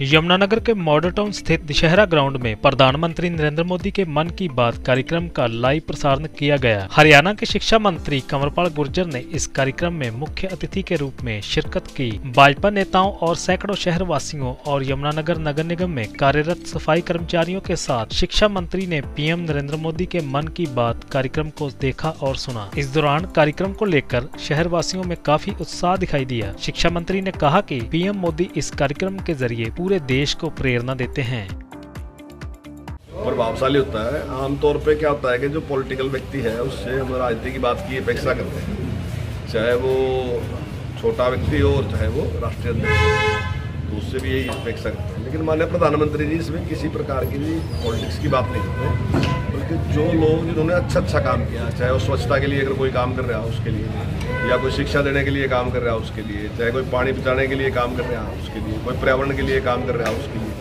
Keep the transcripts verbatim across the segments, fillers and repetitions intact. यमुनानगर के model town स्थित Dussehra ground में प्रधानमंत्री नरेंद्र मोदी के मन की बात कार्यक्रम का लाइव प्रसारण किया गया। हरियाणा के शिक्षा मंत्री कंवरपाल गुर्जर ने इस कार्यक्रम में मुख्य अतिथि के रूप में शिरकत की। भाजपा नेताओं और सैकड़ों शहरवासियों और यमुनानगर नगर निगम में कार्यरत सफाई कर्मचारियों के साथ शिक्षा मंत्री ने पीएम नरेंद्र मोदी के मन की बात कार्यक्रम को देखा और सुना। इस दौरान कार्यक्रम को लेकर शहरवासियों में काफी उत्साह दिखाई दिया। शिक्षा मंत्री ने कहा कि पीएम मोदी इस कार्यक्रम के जरिए पूरे देश को प्रेरणा देते हैं। प्रभावशाली होता है। आमतौर पे क्या होता है कि जो पॉलिटिकल व्यक्ति है उससे हम राजनीति की बात की अपेक्षा करते हैं, चाहे वो छोटा व्यक्ति हो और चाहे वो राष्ट्रीय अध्यक्ष, तो उससे भी यही अपेक्षा करते हैं। लेकिन माननीय प्रधानमंत्री जी इसमें किसी प्रकार की भी पॉलिटिक्स की बात नहीं करते, बल्कि जो लोग जिन्होंने अच्छा अच्छा काम किया, चाहे वो स्वच्छता के लिए अगर कोई काम कर रहा है उसके लिए, या कोई शिक्षा देने के लिए काम कर रहा है उसके लिए, चाहे कोई पानी बचाने के लिए काम कर रहा है उसके लिए, कोई पर्यावरण के लिए काम कर रहा है उसके लिए,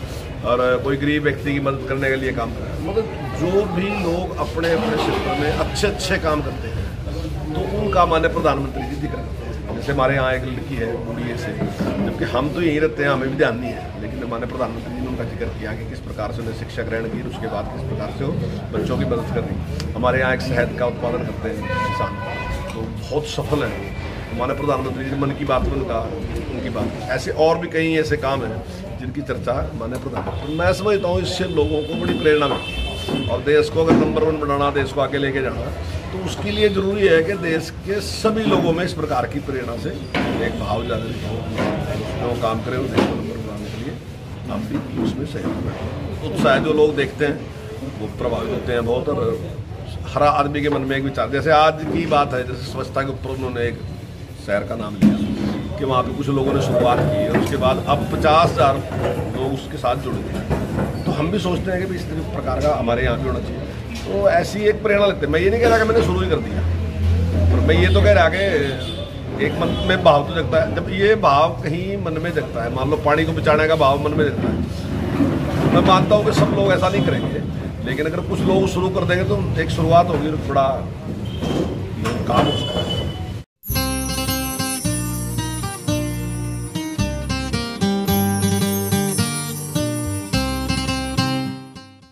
और कोई गरीब व्यक्ति की मदद करने के लिए काम कर रहा है। मतलब जो भी लोग अपने अपने क्षेत्र में अच्छे अच्छे काम करते हैं तो उनका माननीय प्रधानमंत्री जी दिख रहा है। जैसे हमारे यहाँ एक लड़की है बूढ़ी से, जबकि हम तो यहीं रहते हैं, हमें भी ध्यान नहीं है, लेकिन माननीय प्रधानमंत्री जी ने उनका जिक्र किया कि किस प्रकार से उन्हें शिक्षा ग्रहण की, उसके बाद किस प्रकार से वो बच्चों की मदद कर रही। हमारे यहाँ एक शहद का उत्पादन करते हैं किसान, तो बहुत सफल है। हमारे प्रधानमंत्री जी मन की बात में उनका उनकी बात ऐसे और भी कई ऐसे काम हैं जिनकी चर्चा माननीय प्रधानमंत्री। मैं समझता हूँ इससे लोगों को बड़ी प्रेरणा मिलती है, और देश को अगर नंबर वन बनाना, देश को आगे लेके जाना, तो उसके लिए ज़रूरी है कि देश के सभी लोगों में इस प्रकार की प्रेरणा से एक भाव जागृत हो, जो काम करें देश को नंबर बनाने के लिए आप भी उसमें सहयोग करें। उत्साह जो लोग देखते हैं वो प्रभावित होते हैं बहुत, और हर आदमी के मन में एक विचार, जैसे आज की बात है, जैसे स्वच्छता के ऊपर उन्होंने एक शहर का नाम लिया कि वहाँ पे कुछ लोगों ने शुरुआत की और उसके बाद अब पचास हज़ार लोग उसके साथ जुड़ गए। तो हम भी सोचते हैं कि भी इस प्रकार का हमारे यहाँ भी होना चाहिए, तो ऐसी एक प्रेरणा लगती है। मैं ये नहीं कह रहा कि मैंने शुरू ही कर दिया, पर मैं ये तो कह रहा कि एक मन में भाव तो जगता है। जब ये भाव कहीं मन में जगता है, मान लो पानी को बचाने का भाव मन में जगता है, मैं मानता हूँ कि सब लोग ऐसा नहीं करेंगे, लेकिन अगर कुछ लोग शुरू कर देंगे तो एक शुरुआत होगी और थोड़ा काम हो सकता है।